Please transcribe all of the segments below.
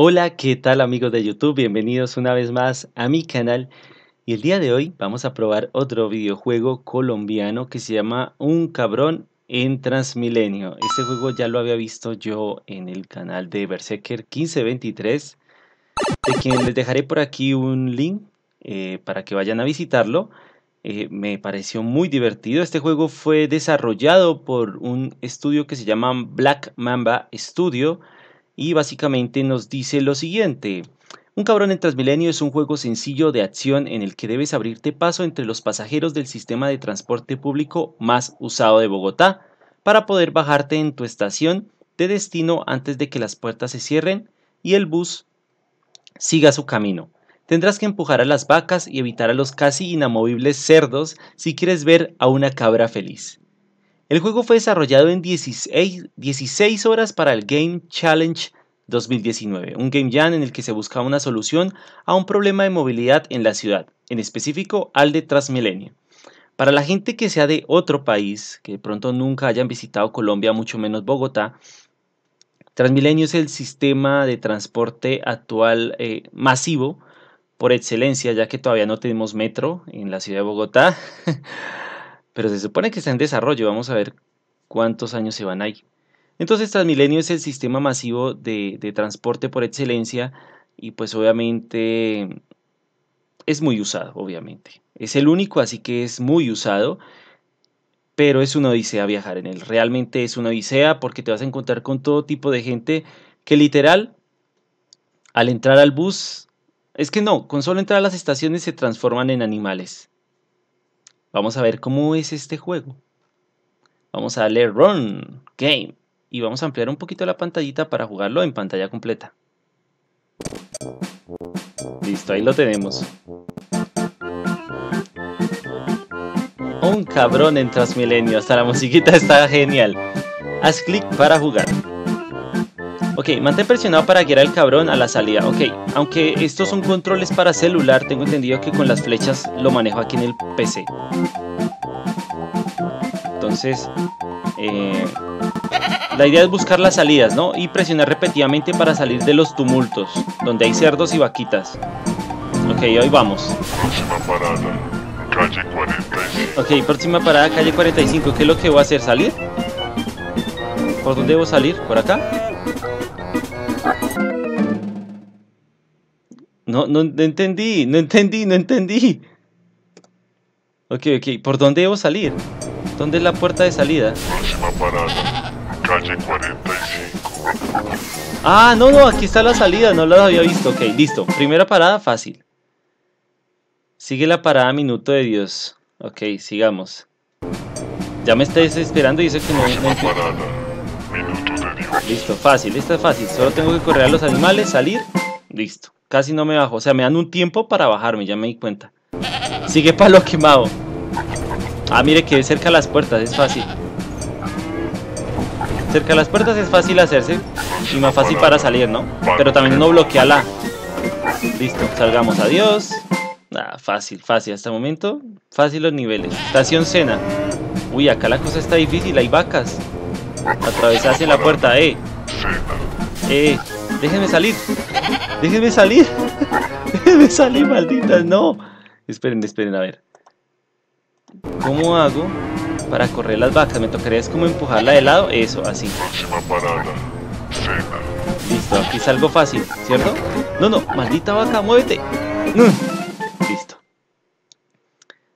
Hola, ¿qué tal amigos de YouTube? Bienvenidos una vez más a mi canal. Y el día de hoy vamos a probar otro videojuego colombiano que se llama Un Cabrón en Transmilenio. Este juego ya lo había visto yo en el canal de Berserker1523, de quien les dejaré por aquí un link para que vayan a visitarlo. Me pareció muy divertido. Este juego fue desarrollado por un estudio que se llama Black Mamba Studio. Y básicamente nos dice lo siguiente: Un Cabrón en Transmilenio es un juego sencillo de acción en el que debes abrirte paso entre los pasajeros del sistema de transporte público más usado de Bogotá para poder bajarte en tu estación de destino antes de que las puertas se cierren y el bus siga su camino. Tendrás que empujar a las vacas y evitar a los casi inamovibles cerdos si quieres ver a una cabra feliz. El juego fue desarrollado en 16 horas para el Game Challenge 2019, un game jam en el que se buscaba una solución a un problema de movilidad en la ciudad, en específico al de Transmilenio. Para la gente que sea de otro país, que de pronto nunca hayan visitado Colombia, mucho menos Bogotá, Transmilenio es el sistema de transporte actual masivo por excelencia, ya que todavía no tenemos metro en la ciudad de Bogotá. Pero se supone que está en desarrollo, vamos a ver cuántos años se van ahí. Entonces Transmilenio es el sistema masivo de transporte por excelencia y pues obviamente es muy usado, obviamente. Es el único, así que es muy usado, pero es una odisea viajar en él. Realmente es una odisea porque te vas a encontrar con todo tipo de gente que literal al entrar al bus, es que no, con solo entrar a las estaciones se transforman en animales. Vamos a ver cómo es este juego. Vamos a darle Run Game y vamos a ampliar un poquito la pantallita para jugarlo en pantalla completa. Listo, ahí lo tenemos. Un Cabrón en Transmilenio, hasta la musiquita está genial. Haz clic para jugar. Ok, mantén presionado para guiar al cabrón a la salida. Ok, aunque estos son controles para celular, tengo entendido que con las flechas lo manejo aquí en el PC. Entonces, la idea es buscar las salidas, ¿no? Y presionar repetidamente para salir de los tumultos, donde hay cerdos y vaquitas. Ok, hoy vamos. Próxima parada, calle 45. Ok, próxima parada, calle 45. ¿Qué es lo que voy a hacer? ¿Salir? ¿Por dónde debo salir? ¿Por acá? No entendí. Ok, ¿por dónde debo salir? ¿Dónde es la puerta de salida? Próxima parada, calle 45. Ah, no, aquí está la salida, no la había visto. Ok, listo, primera parada, fácil. Sigue la parada, minuto de Dios. Ok, sigamos. Ya me estáis esperando y dice que no. Próxima parada, minuto de Dios. Listo, fácil, esta es fácil. Solo tengo que correr a los animales, salir, listo. Casi no me bajo, o sea, me dan un tiempo para bajarme, ya me di cuenta. Sigue palo quemado. Ah, mire que cerca a las puertas, es fácil. Cerca a las puertas es fácil hacerse y más fácil para salir, ¿no? Pero también uno bloquea la... Listo, salgamos, adiós. Ah, fácil, fácil, hasta el momento, fácil los niveles. Estación Cena. Uy, acá la cosa está difícil, hay vacas. Atravesarse la puerta, déjenme salir. ¡Déjenme salir! ¡Déjenme salir, malditas! ¡No! Esperen, a ver. ¿Cómo hago para correr las vacas? Me tocaría es como empujarla de lado. Eso, así. Próxima parada, cena. Listo, aquí salgo fácil, ¿cierto? No, maldita vaca, muévete. No. Listo.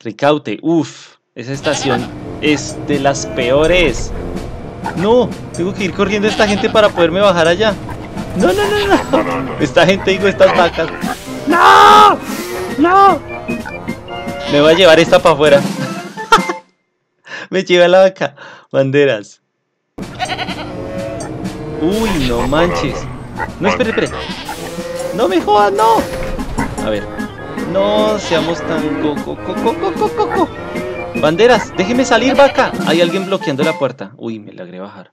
Ricaute, uff. Esa estación es de las peores. No, tengo que ir corriendo a esta gente para poderme bajar allá. No. Esta gente, digo, estas vacas. No. Me va a llevar esta para afuera. Me lleva la vaca. Banderas. Uy, no manches. No, espere. No me jodas, no. A ver. No seamos tan coco. Banderas, déjeme salir, vaca. Hay alguien bloqueando la puerta. Uy, me logré bajar.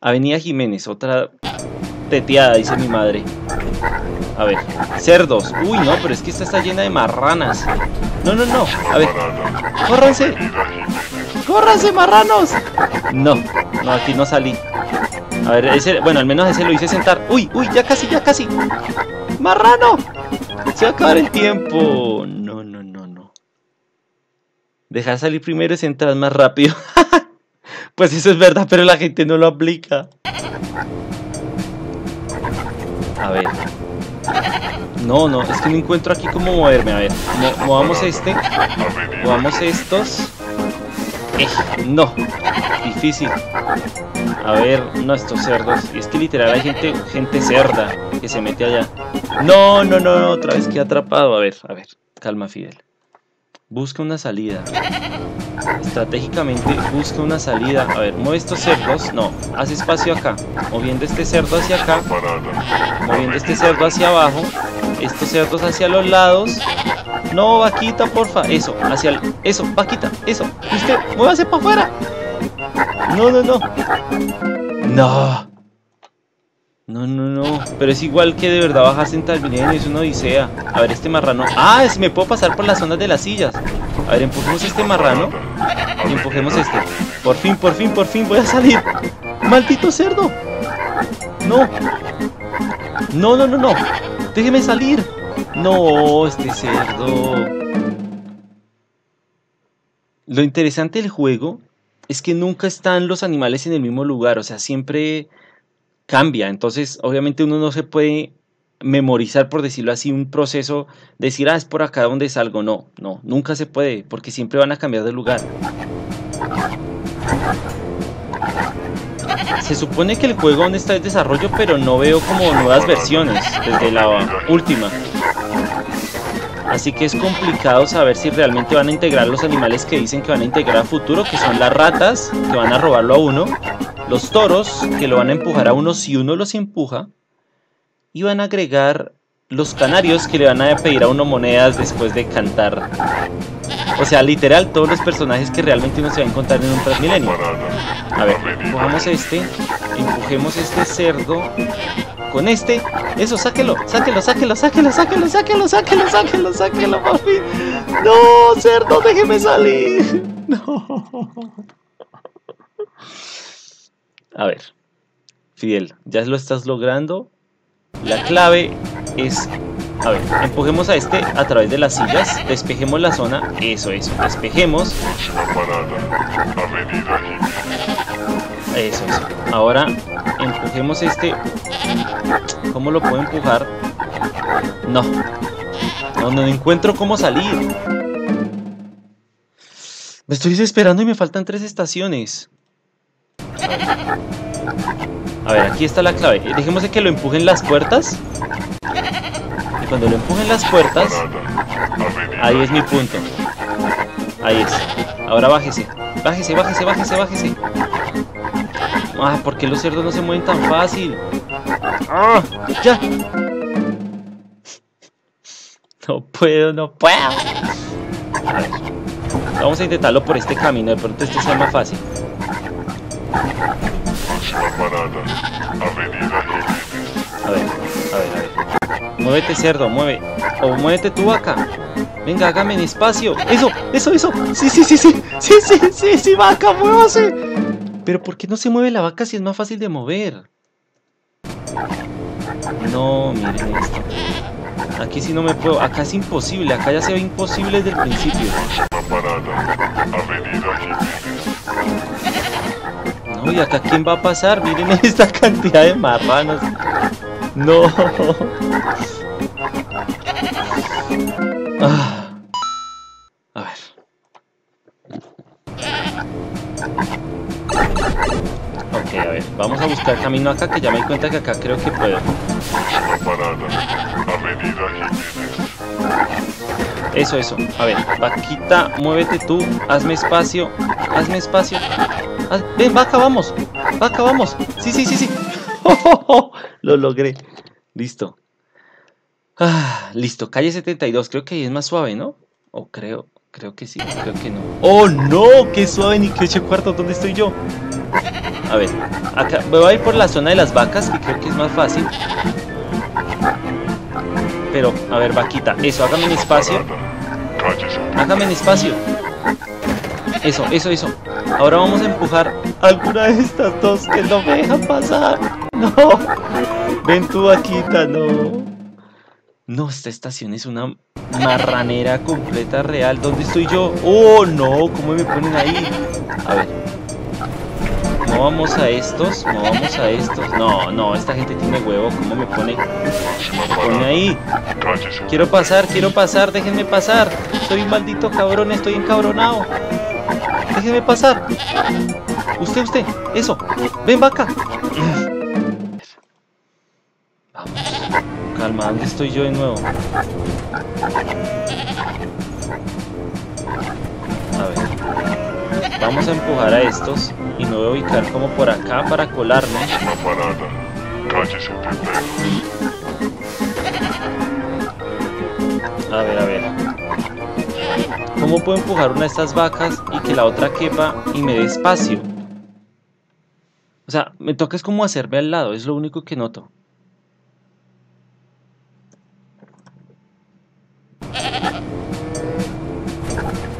Avenida Jiménez, otra... teteada, dice mi madre. A ver, cerdos. Uy, no, pero es que esta está llena de marranas. No, a ver. ¡Córranse! ¡Córranse, marranos! No, aquí no salí. A ver, ese, bueno, al menos ese lo hice sentar. ¡Uy, uy! ¡Ya casi, ya casi! ¡Marrano! ¡Se va a acabar el tiempo! No, no, no, no. Dejar salir primero y sentar más rápido. Pues eso es verdad, pero la gente no lo aplica. A ver. No, no, es que no encuentro aquí cómo moverme. A ver, movamos este. Movamos estos. No, difícil. A ver, no, estos cerdos. Y es que literal hay gente cerda que se mete allá. No, no, no, no, otra vez que atrapado. A ver, calma, Fidel. Busca una salida. Estratégicamente busca una salida. A ver, mueve estos cerdos. No, haz espacio acá. Moviendo este cerdo hacia acá. Moviendo este cerdo hacia abajo. Estos cerdos hacia los lados. No, vaquita, porfa. Eso, hacia el... Eso, vaquita, eso. Usted, muévase para afuera. No, no, no. No. No, no, no. Pero es igual que de verdad bajas en Transmilenio. Es una odisea. A ver, este marrano. Ah, si me puedo pasar por las zonas de las sillas. A ver, empujemos este marrano. Y empujemos este. Por fin, por fin, por fin voy a salir. ¡Maldito cerdo! No. No, no, no, no. Déjeme salir. No, este cerdo. Lo interesante del juego es que nunca están los animales en el mismo lugar, o sea, siempre cambia. Entonces, obviamente uno no se puede memorizar, por decirlo así, un proceso, decir, ah, es por acá donde salgo. No, no, nunca se puede, porque siempre van a cambiar de lugar. Se supone que el juego aún está en desarrollo, pero no veo como nuevas versiones desde la última. Así que es complicado saber si realmente van a integrar los animales que dicen que van a integrar a futuro, que son las ratas, que van a robarlo a uno, los toros, que lo van a empujar a uno si uno los empuja, y van a agregar los canarios, que le van a pedir a uno monedas después de cantar. O sea, literal, todos los personajes que realmente uno se va a encontrar en un Transmilenio. A ver, empujamos este, empujemos este cerdo con este. Eso, sáquelo, sáquelo, sáquelo, sáquelo, sáquelo, sáquelo, sáquelo, sáquelo, sáquelo, papi. No, cerdo, déjeme salir. No. A ver, Fidel, ya lo estás logrando. La clave es... A ver, empujemos a este a través de las sillas, despejemos la zona, eso, eso, despejemos. Eso, eso. Ahora empujemos este. ¿Cómo lo puedo empujar? No. No, no encuentro cómo salir. Me estoy desesperando y me faltan 3 estaciones. A ver, aquí está la clave. Dejemos de que lo empujen las puertas. Cuando lo empujen las puertas, ahí es mi punto. Ahí es. Ahora bájese, bájese, bájese, bájese, bájese. Ah, ¿por qué los cerdos no se mueven tan fácil? ¡Ah! ¡Ya! No puedo, no puedo. A ver. Vamos a intentarlo por este camino. De pronto este sea más fácil. A ver, a ver, a ver. Muévete, cerdo, mueve. O muévete tú vaca. Venga, hágame en espacio. Eso, eso, eso. Sí, sí, sí, sí. Sí, sí, sí, sí, vaca, muévase. Pero ¿por qué no se mueve la vaca si es más fácil de mover? No, miren esto. Aquí sí no me puedo. Acá es imposible. Acá ya se ve imposible desde el principio. No, y acá ¿quién va a pasar? Miren esta cantidad de marranos. No. Ah. A ver. Ok, a ver. Vamos a buscar camino acá, que ya me di cuenta que acá creo que puedo. Eso, eso. A ver, vaquita, muévete tú. Hazme espacio. Hazme espacio. Ven, vaca, vamos. Vaca, vamos. Sí, sí, sí, sí. Oh, oh, oh. Lo logré. Listo. Ah, listo. Calle 72. Creo que ahí es más suave, ¿no? O creo que sí. Creo que no. ¡Oh, no! ¡Qué suave! Ni que 8 cuartos. ¿Dónde estoy yo? A ver. Acá. Me voy a ir por la zona de las vacas, que creo que es más fácil. Pero, a ver, vaquita. Eso, hágame un espacio. Hágame un espacio. Eso, eso, eso. Ahora vamos a empujar alguna de estas dos que no me dejan pasar. No. Ven tú, vaquita, no. No, esta estación es una marranera completa real. ¿Dónde estoy yo? Oh, no. ¿Cómo me ponen ahí? A ver. Movamos a estos. Movamos a estos. No, no. Esta gente tiene huevo. ¿Cómo me pone? Me pone ahí. Quiero pasar. Quiero pasar. Déjenme pasar. Soy un maldito cabrón. Estoy encabronado. Déjenme pasar. Usted, usted. Eso. Ven, vaca. Vamos. Calma. ¿Dónde estoy yo de nuevo? A ver. Vamos a empujar a estos. Y me voy a ubicar como por acá para colarme. A ver, a ver. ¿Cómo puedo empujar una de estas vacas y que la otra quepa y me dé espacio? O sea, me toca es como hacerme al lado, es lo único que noto.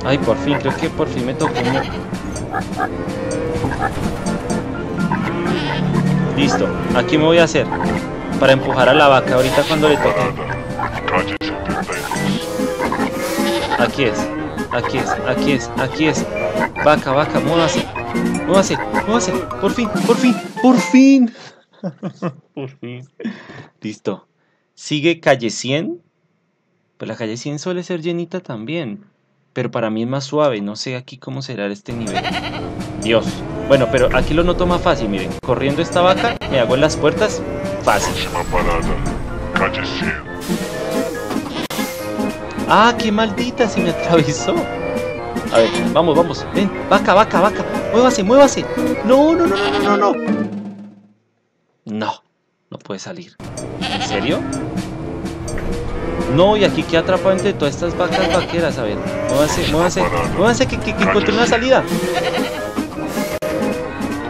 Ay, por fin, creo que por fin me tocó un... Listo, aquí me voy a hacer para empujar a la vaca ahorita cuando le toque. Aquí es, aquí es, aquí es, aquí es. Vaca, vaca, muévase, muévase, muévase. Por fin, por fin, por fin. Por fin. Listo. Sigue calle 100. Pues la calle 100 suele ser llenita también. Pero para mí es más suave. No sé aquí cómo será este nivel. Dios. Bueno, pero aquí lo noto más fácil. Miren, corriendo esta vaca, me hago en las puertas. Fácil. Calle 100. ¡Ah, qué maldita! Se me atravesó. A ver, vamos, vamos. Ven, vaca, vaca, vaca. Muévase, muévase. No, no, no, no, no, no. No, no puede salir. ¿En serio? No, y aquí queda atrapado entre todas estas vacas vaqueras. A ver, muévase, muévase. Muévase que encontré una salida.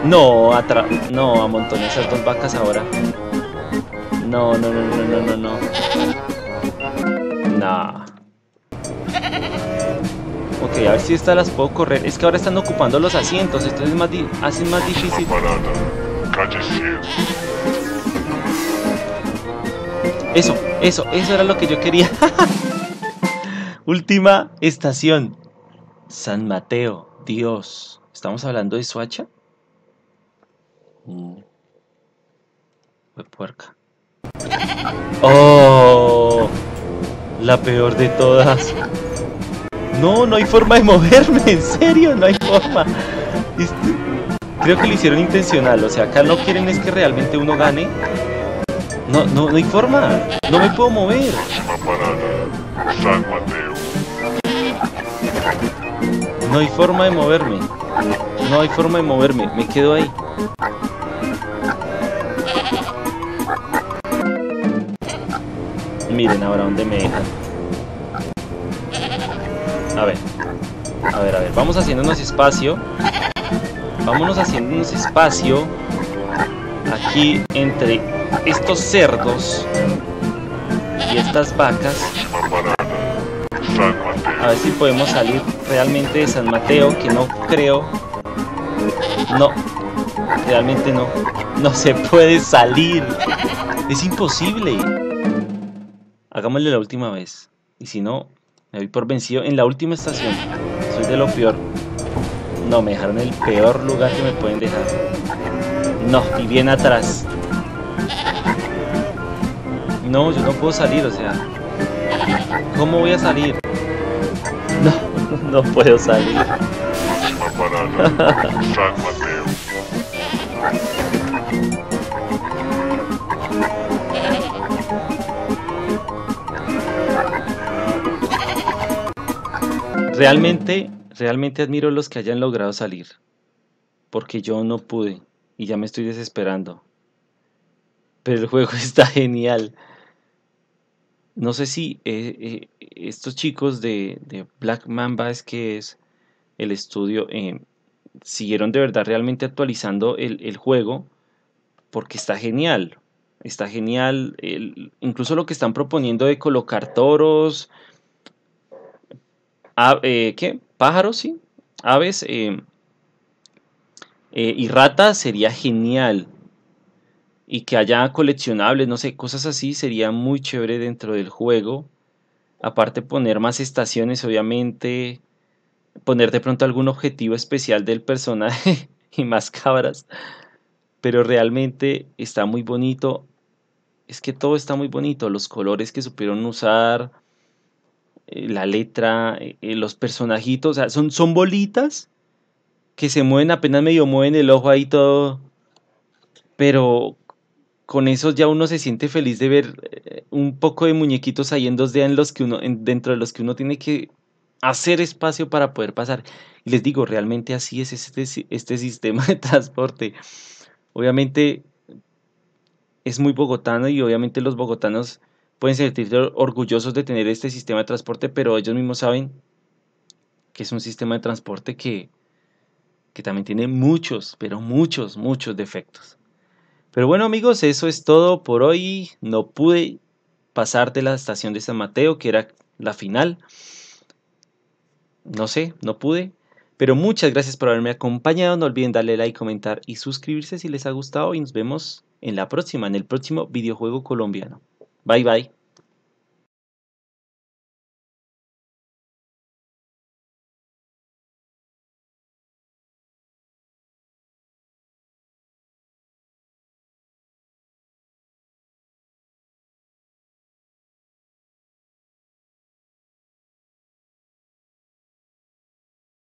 No, no, amontoné esas dos vacas ahora. No, no, no, no, no, no, no. Nah. Ok, a ver si estas las puedo correr. Es que ahora están ocupando los asientos. Esto es más hacen más difícil. Eso, eso, eso era lo que yo quería. Última estación, San Mateo. Dios, ¿estamos hablando de Soacha? Fue puerca. Oh, la peor de todas. No, no hay forma de moverme, en serio, no hay forma. Creo que lo hicieron intencional, o sea, acá no quieren es que realmente uno gane. No, no, no hay forma, no me puedo mover. No hay forma de moverme, no hay forma de moverme, me quedo ahí. Miren ahora dónde me dejan. A ver, a ver, a ver, vamos haciéndonos espacio. Vámonos haciéndonos espacio aquí entre estos cerdos y estas vacas. A ver si podemos salir realmente de San Mateo, que no creo. No, realmente no. No se puede salir. Es imposible. Hagámosle la última vez. Y si no... me voy por vencido en la última estación. Soy de lo peor. No, me dejaron en el peor lugar que me pueden dejar. No, y bien atrás. No, yo no puedo salir, o sea, ¿cómo voy a salir? No, no puedo salir. Realmente admiro a los que hayan logrado salir, porque yo no pude y ya me estoy desesperando. Pero el juego está genial. No sé si estos chicos de Black Mamba, es que es el estudio, siguieron de verdad realmente actualizando el juego, porque está genial. Está genial, incluso lo que están proponiendo de colocar toros... ¿Qué? Pájaros, sí. Aves. y rata sería genial. Y que haya coleccionables, no sé, cosas así sería muy chévere dentro del juego. Aparte poner más estaciones, obviamente. Poner de pronto algún objetivo especial del personaje y más cabras. Pero realmente está muy bonito. Es que todo está muy bonito. Los colores que supieron usar. La letra. Los personajitos. O sea, son bolitas que se mueven. Apenas medio mueven el ojo ahí todo. Pero con eso ya uno se siente feliz de ver un poco de muñequitos ahí en 2D en los que uno, dentro de los que uno tiene que hacer espacio para poder pasar. Y les digo, realmente así es este sistema de transporte. Obviamente es muy bogotano y obviamente los bogotanos pueden sentirse orgullosos de tener este sistema de transporte, pero ellos mismos saben que es un sistema de transporte que también tiene muchos, pero muchos defectos. Pero bueno amigos, eso es todo por hoy. No pude pasar de la estación de San Mateo, que era la final. No sé, no pude. Pero muchas gracias por haberme acompañado. No olviden darle like, comentar y suscribirse si les ha gustado. Y nos vemos en la próxima, en el próximo videojuego colombiano. Bye bye.